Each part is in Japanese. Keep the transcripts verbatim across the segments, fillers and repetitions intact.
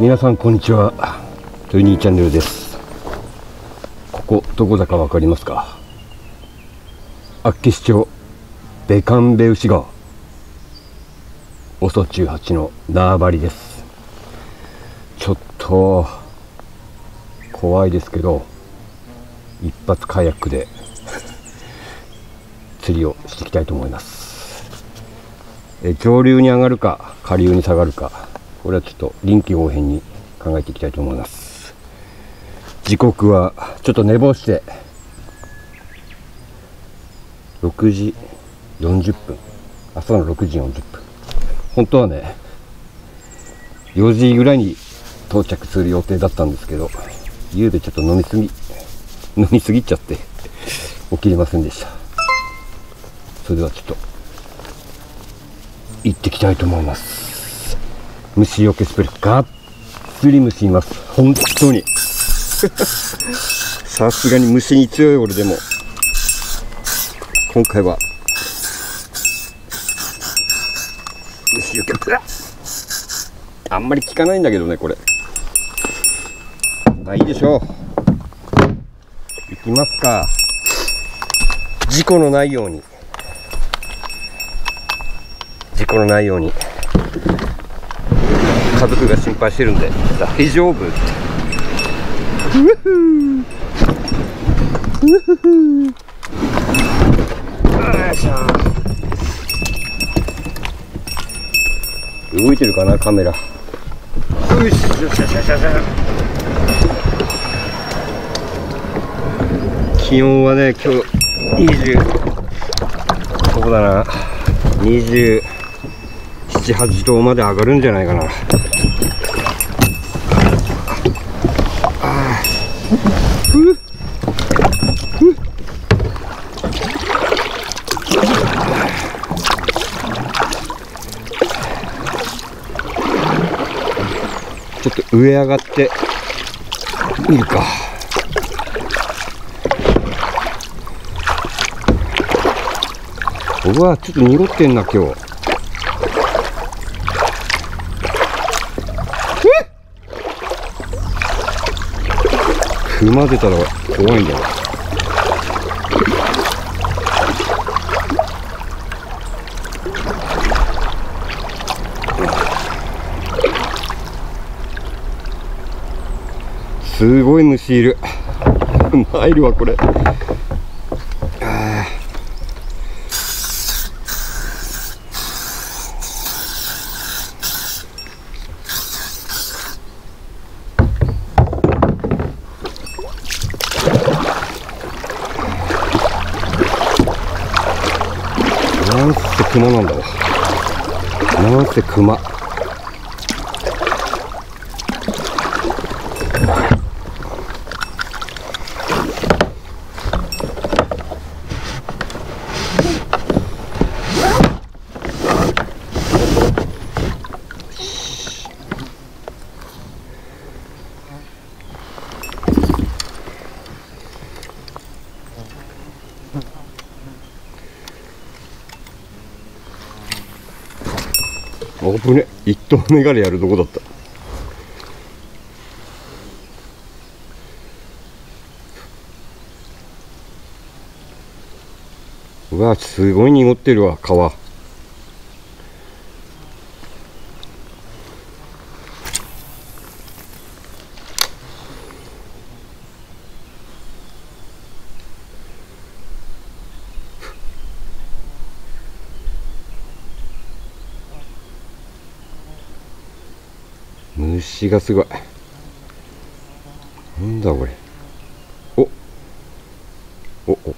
皆さんこんにちは、トイニーチャンネルです。ここどこだか分かりますか？厚岸町ベカンベウシ川 オソじゅうはち の縄張りです。ちょっと怖いですけど一発カヤックで釣りをしていきたいと思います。え上流に上がるか下流に下がるか、これはちょっと臨機応変に考えていきたいと思います。時刻はちょっと寝坊してろくじよんじゅっぷん、朝のろくじよんじゅっぷん、本当はねよじぐらいに到着する予定だったんですけど、夕べちょっと飲みすぎ飲みすぎちゃって起きれませんでした。それではちょっと行ってきたいと思います。虫よけスプレー、がっつり虫います、本当にさすがに虫に強い俺でも今回は虫よけあんまり効かないんだけどね、これ。まあいいでしょう。行きますか。事故のないように事故のないように家族が心配してるんで大丈夫って。動いてるかなカメラ。よしよしよしよしよし。気温はね今日にじゅう、そうだなにじゅうなな、はちどまで上がるんじゃないかな。ちょっと上上がってみるか。うわちょっと濁ってんな今日。熊出たら怖いんだよ。すごい虫いる参るわこれ。熊なんだわ。なんて熊。危ね、一頭目からやるとこだった。うわすごい濁ってるわ川。虫がすごい。なんだこれ。おおお。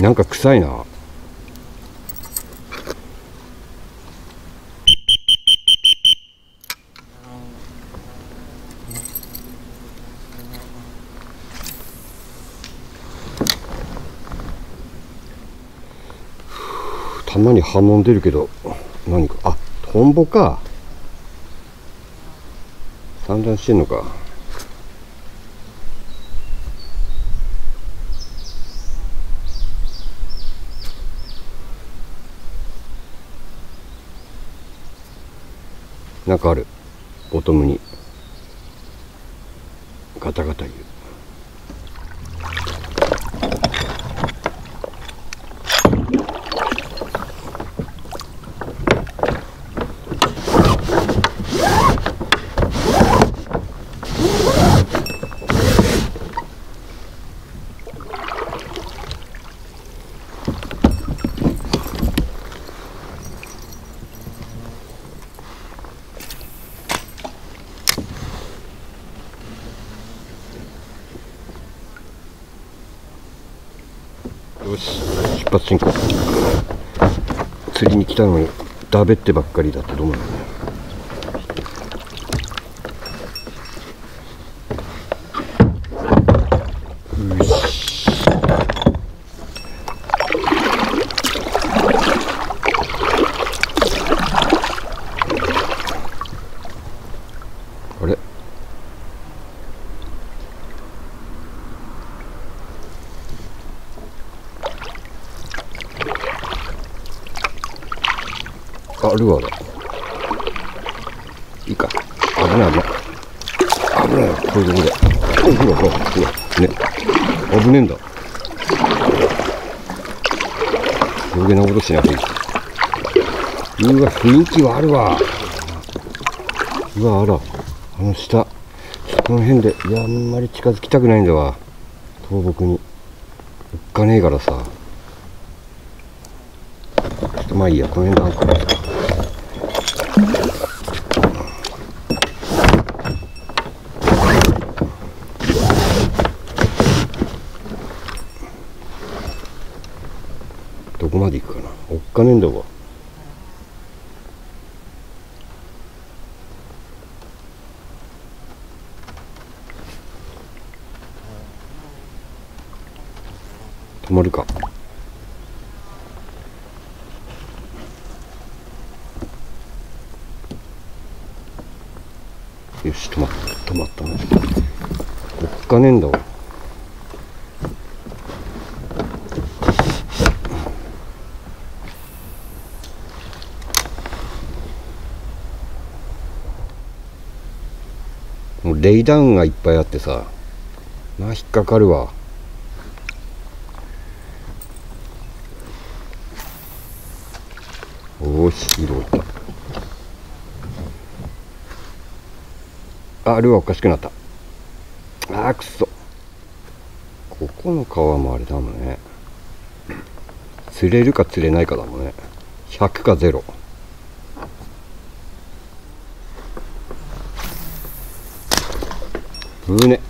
なんか臭いな。たまに波紋出るけど何か、あ、トンボか。散乱してんのか。なんかある。ボトムにガタガタいう。よし、出発進行。釣りに来たのにだべってばっかりだったと思うんだよね。あれ、あ、ルアーだ。いいか。危ない危ない。危ないよ、これでこれ。ほらほらほら。ね。危ねえんだ。余計なことしなくていい。うわ、雰囲気はあるわ。うわ、あら。あの下。この辺で、いや、あんまり近づきたくないんだわ。倒木に。おっかねえからさ。ちょっとまあいいや、この辺でアンカー。どこまで行くかな。おっかねえんだわ。止まるか。よし、止まった止まった。おっかねえんだわ。もうレイダウンがいっぱいあってさ、まあ引っかかるわ。おーし、色置いた。あ、ルアーおかしくなった。あー、くそ。ここの川もあれだもんね。釣れるか釣れないかだもんね。ひゃくかゼロ。ぶね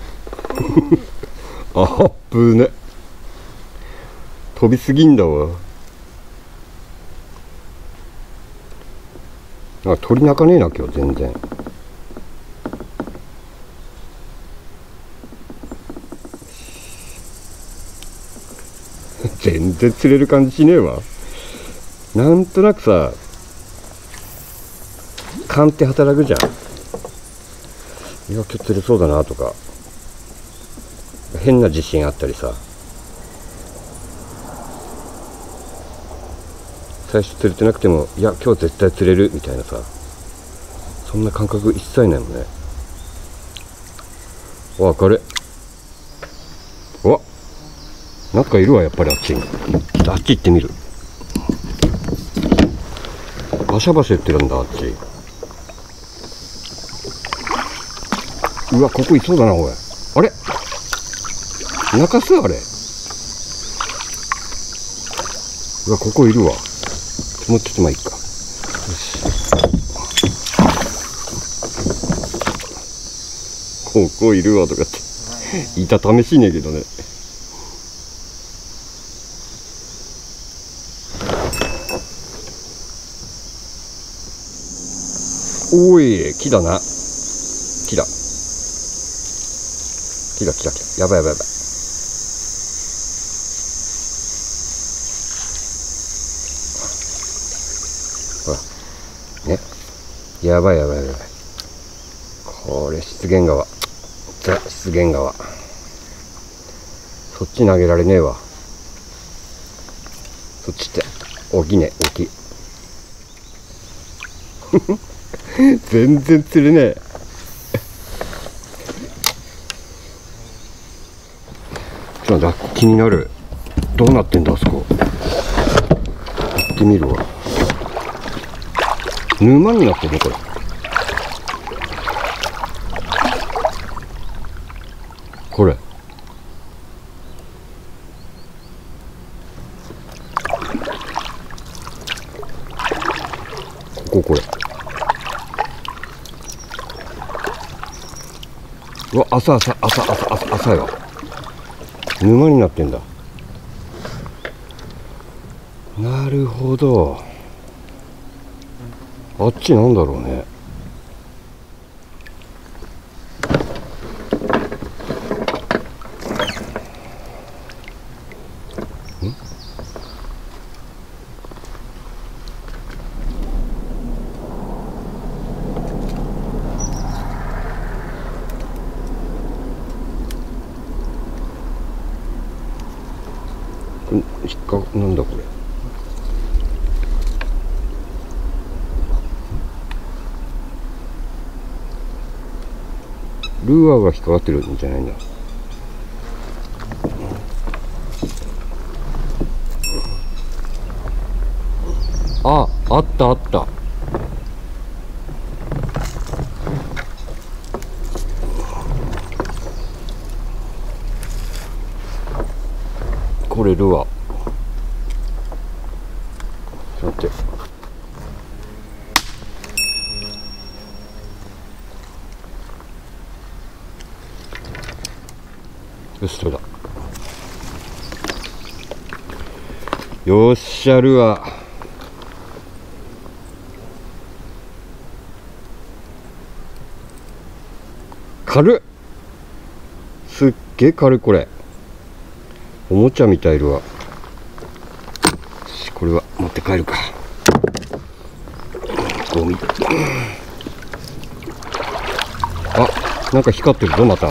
あぶね、飛びすぎんだわ。あ、鳥鳴かねえな今日全然。全然釣れる感じしねえわ。なんとなくさ、勘って働くじゃん。いや、今日釣れそうだなとか、変な自信あったりさ。最初釣れてなくても、いや今日絶対釣れるみたいなさ、そんな感覚一切ないもんね。わ、明るい。わ、なんかいるわ、やっぱりあっちに。ちょっとあっち行ってみる。バシャバシャ言ってるんだ、あっち。うわ、ここいそうだな、おい。あれ泣かすあれ。うわ、ここいるわ。もうちょっとまあいいか。よし。ここいるわとかって。いた試しねえけどね。おい、木だな。木だ。木だ、木だ、木だ。やばいやばいやばい。ほら。ね。やばいやばいやばい。これ、湿原川。ザ、湿原川。そっち投げられねえわ。そっちって、大きいね、大きい。全然釣れねえ。ちょっとラッコ気になる。どうなってんだあそこ。行ってみるわ。沼になってるねこれ。これこここれ。うわ、浅浅浅浅浅浅いわ。沼になってんだ。なるほど。あっちなんだろうね。引っかなんだこれ。ルアーが引っかかってるんじゃないんだ。あ、あったあった。これルアー。ちょっと待って。よし、取れた。よっしゃ、ルアー。軽っ。すっげえ軽いこれ。おもちゃみたいルアー。よし、これは持って帰るか。ゴミ。あ、なんか光ってるぞまた。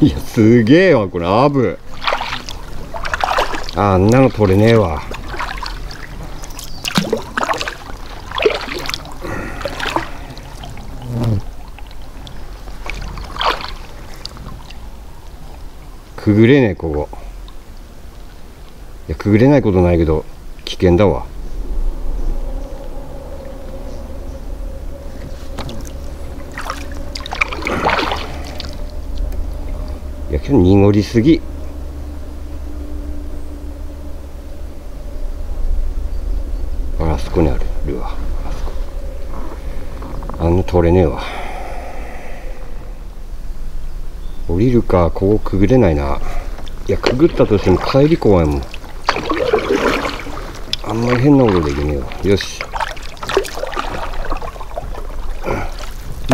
いや、すげえわこれ。アブ、あんなの取れねえわ。うん、くぐれねえここ。いや、くぐれないことないけど危険だわ。いや、濁りすぎ。あら、あそこにあるルアー。あそこあんな取れねえわ。降りるか。ここくぐれないな。いや、くぐったとしても帰り怖いもん。あんまり変なことできねえわ。よし。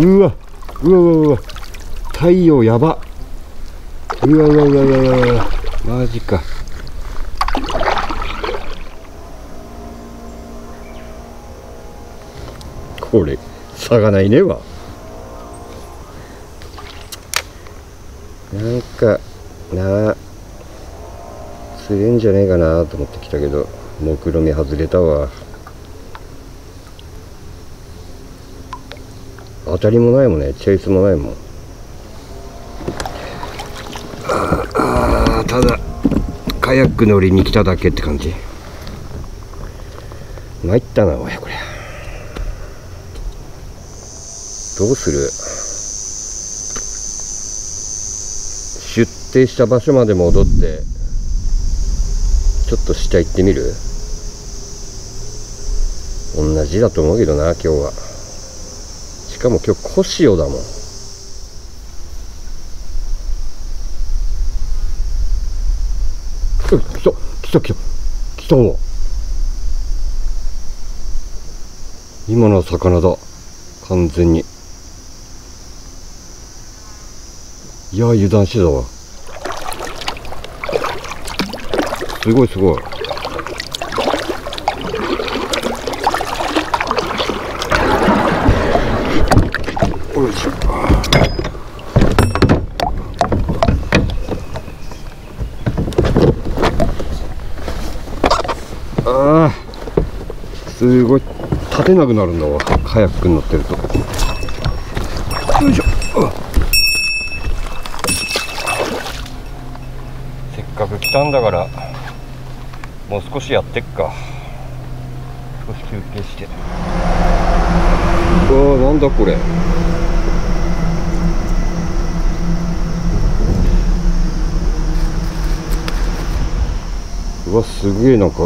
うわうわうわうわ、太陽やば。うわうわうわうわうわ、マジか。これ魚いねえわ。なんかなあ、釣れんじゃねえかなと思ってきたけど、目論見外れたわ。当たりもないもんね。チェイスもないもん。ただカヤック乗りに来ただけって感じ。参ったなおいこれ。どうする？出廷した場所まで戻ってちょっと下行ってみる。同じだと思うけどな、今日は。しかも今日コシオだもん。来た来た来た来たわ。今のは魚だ、完全に。いやー、油断してたわ。すごいすごい。よいしょ。あー、すごい。立てなくなるんだわ、カヤックに乗ってると。よいしょ。せっかく来たんだから、もう少しやってっか。少し休憩して。うわ、なんだこれ。うわ、すげえ。なんか、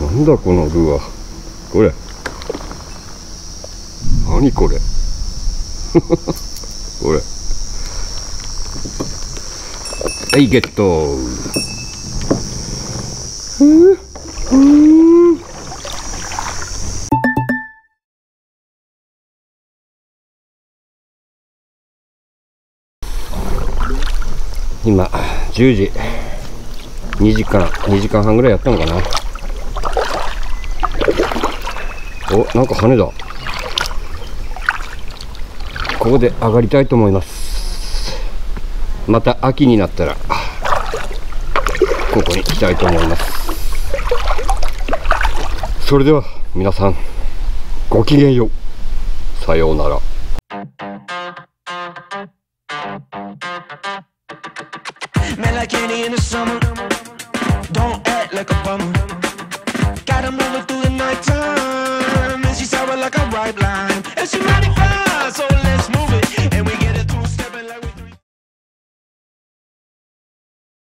なんだこのルアー。これ何これこれ、はい、ゲット。ふうふう。今じゅうじ、にじかん、にじかんはんぐらいやったのかな。お、なんか羽だ。ここで上がりたいと思います。また秋になったらここに来たいと思います。それでは皆さん、ごきげんよう。さようなら。Got 'em rolling through the night time, and she's sour like a ripe line.